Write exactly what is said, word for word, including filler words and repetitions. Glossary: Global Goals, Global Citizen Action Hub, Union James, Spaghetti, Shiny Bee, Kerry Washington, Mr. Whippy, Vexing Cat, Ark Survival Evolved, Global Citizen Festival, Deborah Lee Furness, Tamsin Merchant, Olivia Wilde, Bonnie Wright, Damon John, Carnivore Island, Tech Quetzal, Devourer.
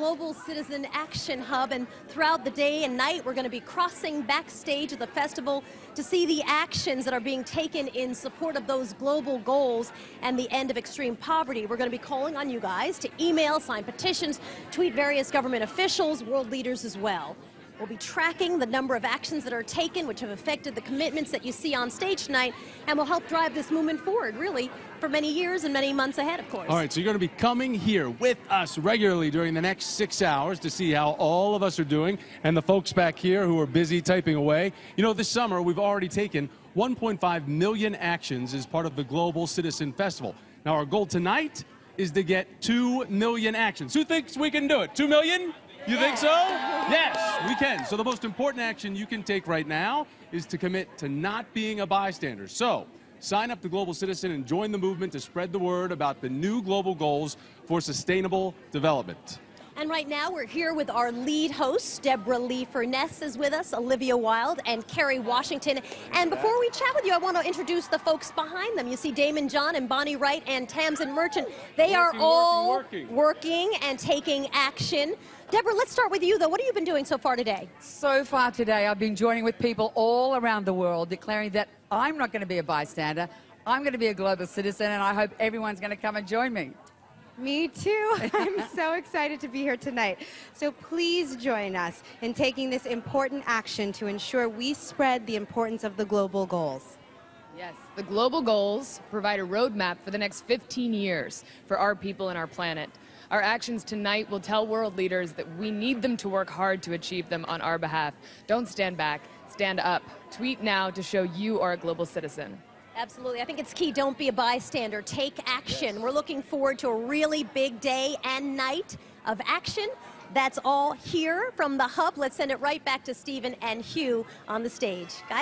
Global Citizen Action Hub, and throughout the day and night we're going to be crossing backstage at the festival to see the actions that are being taken in support of those global goals and the end of extreme poverty. We're going to be calling on you guys to email, sign petitions, tweet various government officials, world leaders as well. We'll be tracking the number of actions that are taken which have affected the commitments that you see on stage tonight, and will help drive this movement forward, really, for many years and many months ahead, of course. All right, so you're going to be coming here with us regularly during the next six hours to see how all of us are doing, and the folks back here who are busy typing away. You know, this summer we've already taken one point five million actions as part of the Global Citizen Festival. Now, our goal tonight is to get two million actions. Who thinks we can do it? two million? You think so? Yes, we can. So the most important action you can take right now is to commit to not being a bystander. So sign up to Global Citizen and join the movement to spread the word about the new global goals for sustainable development. And right now we're here with our lead hosts. Deborah Lee Furness is with us, Olivia Wilde, and Kerry Washington. And before we chat with you, I want to introduce the folks behind them. You see Damon John and Bonnie Wright and Tamsin Merchant. They working, are all working, working. working and taking action. Deborah, let's start with you, though. What have you been doing so far today? So far today, I've been joining with people all around the world, declaring that I'm not going to be a bystander. I'm going to be a global citizen, and I hope everyone's going to come and join me. Me too. I'm so excited to be here tonight. So please join us in taking this important action to ensure we spread the importance of the global goals. Yes, the global goals provide a roadmap for the next fifteen years for our people and our planet. Our actions tonight will tell world leaders that we need them to work hard to achieve them on our behalf. Don't stand back, stand up. Tweet now to show you are a global citizen. Absolutely. I think it's key. Don't be a bystander. Take action. Yes. We're looking forward to a really big day and night of action. That's all here from the Hub. Let's send it right back to Stephen and Hugh on the stage. Guys.